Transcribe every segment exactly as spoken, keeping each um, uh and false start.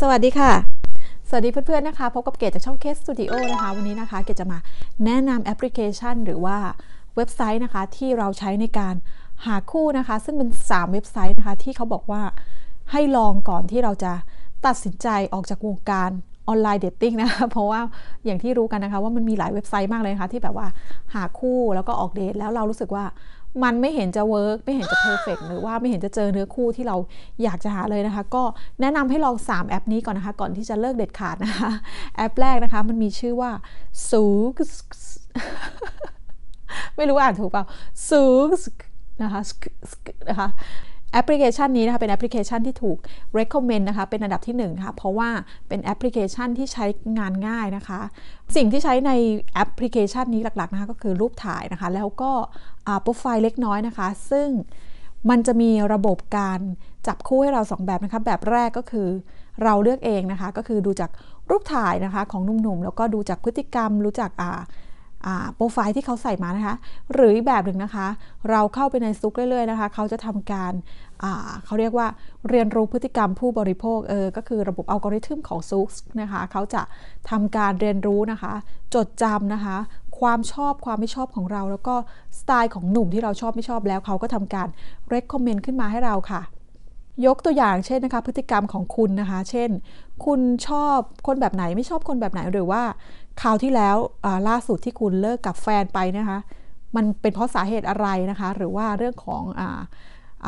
สวัสดีค่ะสวัสดีเพื่อนๆนะคะพบกับเกดจากช่องเคสสตูดิโอนะคะวันนี้นะคะเกดจะมาแนะนำแอปพลิเคชันหรือว่าเว็บไซต์นะคะที่เราใช้ในการหาคู่นะคะซึ่งเป็นสามเว็บไซต์นะคะที่เขาบอกว่าให้ลองก่อนที่เราจะตัดสินใจออกจากวงการออนไลน์เดทติ้งนะคะเพราะว่าอย่างที่รู้กันนะคะว่ามันมีหลายเว็บไซต์มากเลยนะคะที่แบบว่าหาคู่แล้วก็ออกเดทแล้วเรารู้สึกว่ามันไม่เห็นจะเวิร์กไม่เห็นจะเพอร์เฟกต์หรือว่าไม่เห็นจะเจอเนื้อคู่ที่เราอยากจะหาเลยนะคะก็แนะนำให้ลองสามแอปนี้ก่อนนะคะก่อนที่จะเลิกเด็ดขาดนะคะแอปแรกนะคะมันมีชื่อว่า Zoosk ไม่รู้อ่านถูกเปล่า Zoosk นะคะนะคะแอปพลิเคชันนี้นะคะเป็นแอปพลิเคชันที่ถูก recommend นะคะเป็นอันดับที่หนึ่งค่ะเพราะว่าเป็นแอปพลิเคชันที่ใช้งานง่ายนะคะสิ่งที่ใช้ในแอปพลิเคชันนี้หลักๆนะคะก็คือรูปถ่ายนะคะแล้วก็โปรไฟล์เล็กน้อยนะคะซึ่งมันจะมีระบบการจับคู่ให้เราสองแบบนะคะแบบแรกก็คือเราเลือกเองนะคะก็คือดูจากรูปถ่ายนะคะของหนุ่มๆแล้วก็ดูจากพฤติกรรมรู้จักอ่าโปรไฟล์ที่เขาใส่มานะคะหรืออีกแบบหนึ่งนะคะเราเข้าไปในซุกเรื่อยๆนะคะเขาจะทำการเขาเรียกว่าเรียนรู้พฤติกรรมผู้บริโภคเออก็คือระบบอัลกอริทึมของซุกนะคะเขาจะทำการเรียนรู้นะคะจดจำนะคะความชอบความไม่ชอบของเราแล้วก็สไตล์ของหนุ่มที่เราชอบไม่ชอบแล้วเขาก็ทำการ recommend ขึ้นมาให้เราค่ะยกตัวอย่างเช่นนะคะพฤติกรรมของคุณนะคะเช่นคุณชอบคนแบบไหนไม่ชอบคนแบบไหนหรือว่าคราวที่แล้วล่าสุดที่คุณเลิกกับแฟนไปนะคะมันเป็นเพราะสาเหตุอะไรนะคะหรือว่าเรื่องของอ่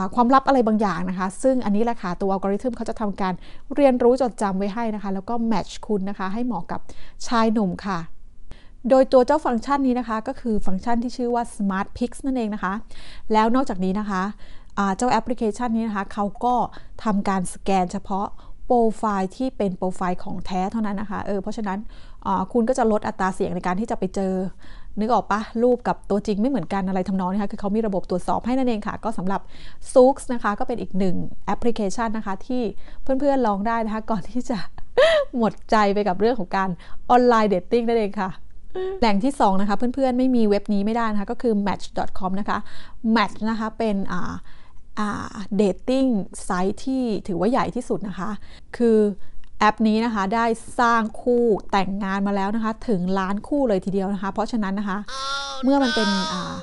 าความลับอะไรบางอย่างนะคะซึ่งอันนี้แหละค่ะตัวอัลกอริทึมเขาจะทำการเรียนรู้จดจำไว้ให้นะคะแล้วก็แมทช์คุณนะคะให้เหมาะกับชายหนุ่มค่ะโดยตัวเจ้าฟังก์ชันนี้นะคะก็คือฟังก์ชันที่ชื่อว่า smart picks นั่นเองนะคะแล้วนอกจากนี้นะคะเจ้าแอปพลิเคชันนี้นะคะเขาก็ทำการสแกนเฉพาะโปรไฟล์ที่เป็นโปรไฟล์ของแท้เท่านั้นนะคะเออเพราะฉะนั้นคุณก็จะลดอัตราเสี่ยงในการที่จะไปเจอนึกออกปะรูปกับตัวจริงไม่เหมือนกันอะไรทำนองนี้ค่ะคือเขามีระบบตรวจสอบให้นั่นเองค่ะก็สำหรับ Zoosk นะคะก็เป็นอีกหนึ่งแอปพลิเคชันนะคะที่เพื่อนๆลองได้นะคะก่อนที่จะหมดใจไปกับเรื่องของการออนไลน์เดทติ้งนั่นเองค่ะแหล่งที่สองนะคะเพื่อนๆไม่มีเว็บนี้ไม่ได้นะคะก็คือ แมทช์ ดอท คอม นะคะ Match นะคะเป็นอ่าอ่าเดทติ้งไซต์ที่ถือว่าใหญ่ที่สุดนะคะคือแอปนี้นะคะได้สร้างคู่แต่งงานมาแล้วนะคะถึงล้านคู่เลยทีเดียวนะคะเพราะฉะนั้นนะคะ oh, เมื่อมันเป็นอ่า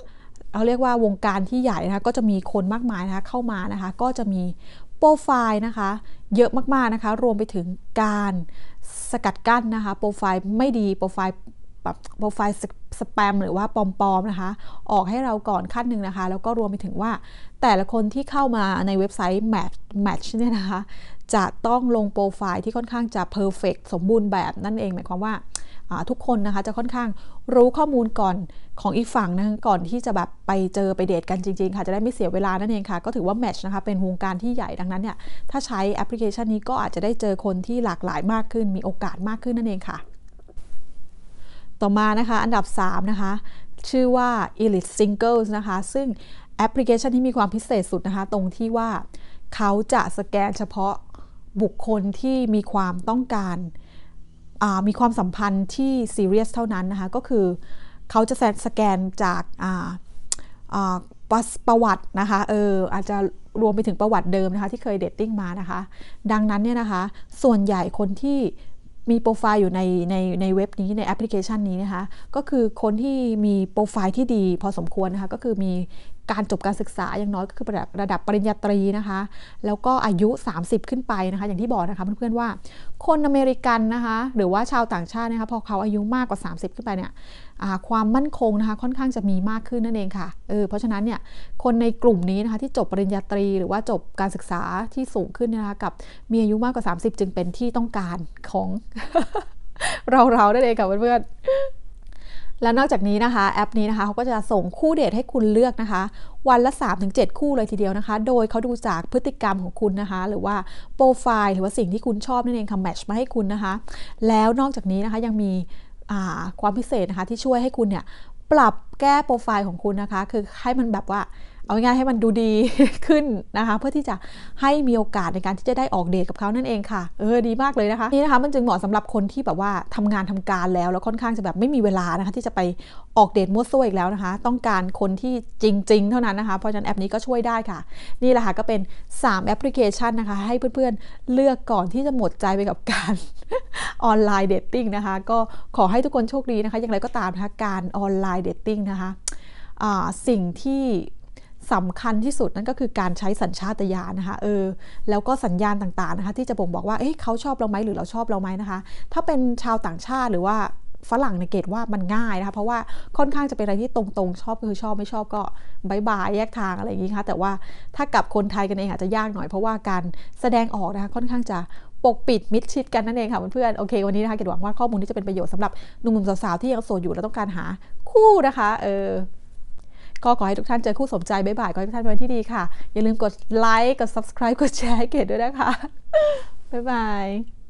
เราเรียกว่าวงการที่ใหญ่นะคะก็จะมีคนมากมายนะคะเข้ามานะคะก็จะมีโปรไฟล์นะคะเยอะมากๆนะคะรวมไปถึงการสกัดกั้นนะคะโปรไฟล์ไม่ดีโปรไฟล์แบบโปรไฟล์สแปมหรือว่าปลอมๆนะคะออกให้เราก่อนขั้นหนึ่งนะคะแล้วก็รวมไปถึงว่าแต่ละคนที่เข้ามาในเว็บไซต์ Match Match เนี่ยนะคะจะต้องลงโปรไฟล์ที่ค่อนข้างจะ perfect สมบูรณ์แบบนั่นเองหมายความว่าทุกคนนะคะจะค่อนข้างรู้ข้อมูลก่อนของอีกฝั่งนึงก่อนที่จะแบบไปเจอไปเดทกันจริงๆค่ะจะได้ไม่เสียเวลานั่นเองค่ะก็ถือว่า Match นะคะเป็นวงการที่ใหญ่ดังนั้นเนี่ยถ้าใช้แอปพลิเคชันนี้ก็อาจจะได้เจอคนที่หลากหลายมากขึ้นมีโอกาสมากขึ้นนั่นเองค่ะต่อมานะคะอันดับสามนะคะชื่อว่า Elite Singles นะคะซึ่งแอปพลิเคชันที่มีความพิเศษสุดนะคะตรงที่ว่าเขาจะสแกนเฉพาะบุคคลที่มีความต้องการมีความสัมพันธ์ที่ซีเรียสเท่านั้นนะคะก็คือเขาจะสแกนจากประวัตินะคะเอออาจจะรวมไปถึงประวัติเดิมนะคะที่เคยเดทติ้งมานะคะดังนั้นเนี่ยนะคะส่วนใหญ่คนที่มีโปรไฟล์อยู่ในในในเว็บนี้ในแอปพลิเคชันนี้นะคะก็คือคนที่มีโปรไฟล์ที่ดีพอสมควรนะคะก็คือมีการจบการศึกษาอย่างน้อยก็คือระดับระดับปริญญาตรีนะคะแล้วก็อายุสามสิบขึ้นไปนะคะอย่างที่บอกนะคะเพื่อนๆว่าคนอเมริกันนะคะหรือว่าชาวต่างชาตินะคะพอเขาอายุมากกว่าสามสิบขึ้นไปเนี่ยความมั่นคงนะคะค่อนข้างจะมีมากขึ้นนั่นเองค่ะเออเพราะฉะนั้นเนี่ยคนในกลุ่มนี้นะคะที่จบปริญญาตรีหรือว่าจบการศึกษาที่สูงขึ้นนะคะกับมีอายุมากกว่าสามสิบจึงเป็นที่ต้องการของ เราๆนั่นเองค่ะเพื่อนๆแล้วนอกจากนี้นะคะแอปนี้นะคะเขาก็จะส่งคู่เดทให้คุณเลือกนะคะวันละ สามถึงเจ็ด คู่เลยทีเดียวนะคะโดยเขาดูจากพฤติกรรมของคุณนะคะหรือว่าโปรไฟล์หรือว่าสิ่งที่คุณชอบนั่นเองค่ะแมทช์มาให้คุณนะคะแล้วนอกจากนี้นะคะยังมีความพิเศษนะคะที่ช่วยให้คุณเนี่ยปรับแก้โปรไฟล์ของคุณนะคะคือให้มันแบบว่า เอาง่ายให้มันดูดีขึ้นนะคะเพื่อที่จะให้มีโอกาสในการที่จะได้ออกเดทกับเขานั่นเองค่ะเออดีมากเลยนะคะนี่นะคะมันจึงเหมาะสำหรับคนที่แบบว่าทำงานทำการแล้วแล้วค่อนข้างจะแบบไม่มีเวลานะคะที่จะไปออกเดทมั่วซั่วอีกแล้วนะคะต้องการคนที่จริงๆเท่านั้นนะคะเพราะฉะนั้นแอปนี้ก็ช่วยได้ค่ะนี่แหละค่ะก็เป็นสามแอปพลิเคชันนะคะให้เพื่อนๆเลือกก่อนที่จะหมดใจไปกับการออนไลน์เดทติ้งนะคะก็ขอให้ทุกคนโชคดีนะคะอย่างไรก็ตามนะคะการออนไลน์เดทติ้งนะคะสิ่งที่สำคัญที่สุดนั่นก็คือการใช้สัญชาตญาณนะคะเออแล้วก็สัญญาณต่างๆนะคะที่จะบ่งบอกว่าเอ๊ะเขาชอบเราไหมหรือเราชอบเราไหมนะคะถ้าเป็นชาวต่างชาติหรือว่าฝรั่งในเกตว่ามันง่ายนะคะเพราะว่าค่อนข้างจะเป็นอะไรที่ตรงๆชอบคือชอบไม่ชอบก็บายบายแยกทางอะไรอย่างนี้ค่ะแต่ว่าถ้ากับคนไทยกันเองอาจจะยากหน่อยเพราะว่าการแสดงออกนะคะค่อนข้างจะปกปิดมิดชิดกันนั่นเองค่ะเพื่อนๆโอเควันนี้นะคะเกตหวังว่าข้อมูลนี้จะเป็นประโยชน์สำหรับหนุ่มๆสาวๆที่ยังโสดอยู่และต้องการหาคู่นะคะเออก็ขอให้ทุกท่านเจอคู่สมใจบ๊ายบายขอให้ทุกท่านเป็นวันที่ดีค่ะอย่าลืมกดไลค์กด ซับสไครบ์ กดแชร์ให้เกดด้วยนะคะบ๊ายบาย